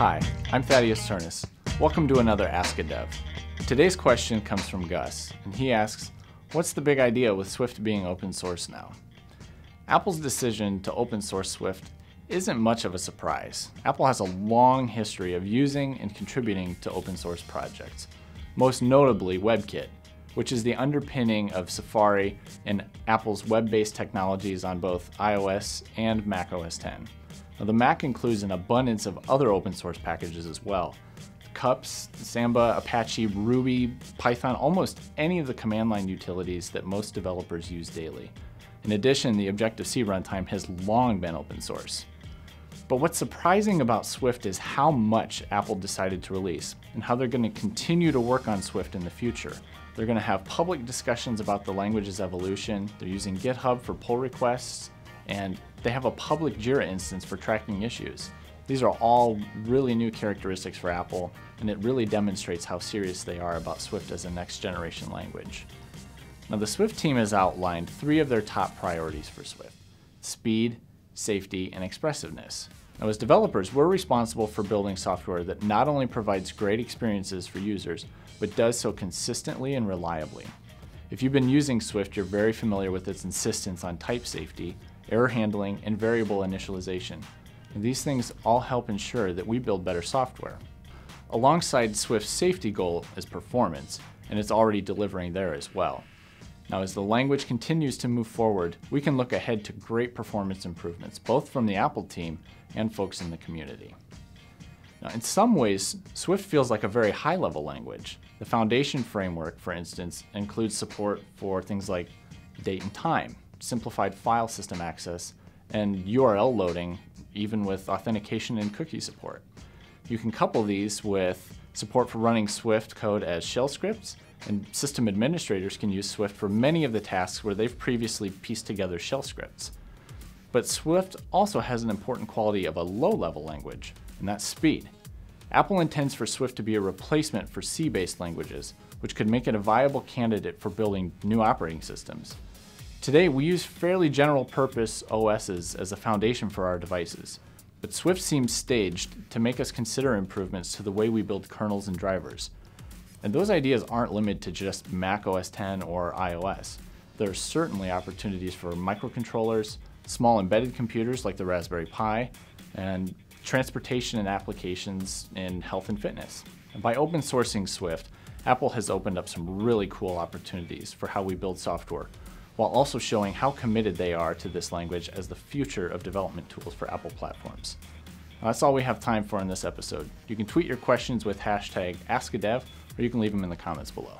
Hi, I'm Thaddeus Ternes. Welcome to another AskADev. Today's question comes from Gus, and he asks, what's the big idea with Swift being open source now? Apple's decision to open source Swift isn't much of a surprise. Apple has a long history of using and contributing to open source projects, most notably WebKit, which is the underpinning of Safari and Apple's web-based technologies on both iOS and macOS X. Now, the Mac includes an abundance of other open source packages as well. Cups, Samba, Apache, Ruby, Python, almost any of the command line utilities that most developers use daily. In addition, the Objective-C runtime has long been open source. But what's surprising about Swift is how much Apple decided to release and how they're going to continue to work on Swift in the future. They're going to have public discussions about the language's evolution, they're using GitHub for pull requests, and they have a public JIRA instance for tracking issues. These are all really new characteristics for Apple, and it really demonstrates how serious they are about Swift as a next-generation language. Now, the Swift team has outlined three of their top priorities for Swift: speed, safety, and expressiveness. Now, as developers, we're responsible for building software that not only provides great experiences for users, but does so consistently and reliably. If you've been using Swift, you're very familiar with its insistence on type safety, error handling, and variable initialization. And these things all help ensure that we build better software. Alongside Swift's safety goal is performance, and it's already delivering there as well. Now, as the language continues to move forward, we can look ahead to great performance improvements, both from the Apple team and folks in the community. Now, in some ways, Swift feels like a very high-level language. The foundation framework, for instance, includes support for things like date and time, simplified file system access, and URL loading, even with authentication and cookie support. You can couple these with support for running Swift code as shell scripts, and system administrators can use Swift for many of the tasks where they've previously pieced together shell scripts. But Swift also has an important quality of a low-level language, and that's speed. Apple intends for Swift to be a replacement for C-based languages, which could make it a viable candidate for building new operating systems. Today, we use fairly general-purpose OSs as a foundation for our devices, but Swift seems staged to make us consider improvements to the way we build kernels and drivers. And those ideas aren't limited to just Mac OS X or iOS. There are certainly opportunities for microcontrollers, small embedded computers like the Raspberry Pi, and transportation and applications in health and fitness. And by open sourcing Swift, Apple has opened up some really cool opportunities for how we build software, while also showing how committed they are to this language as the future of development tools for Apple platforms. Now, that's all we have time for in this episode. You can tweet your questions with hashtag AskADev, or you can leave them in the comments below.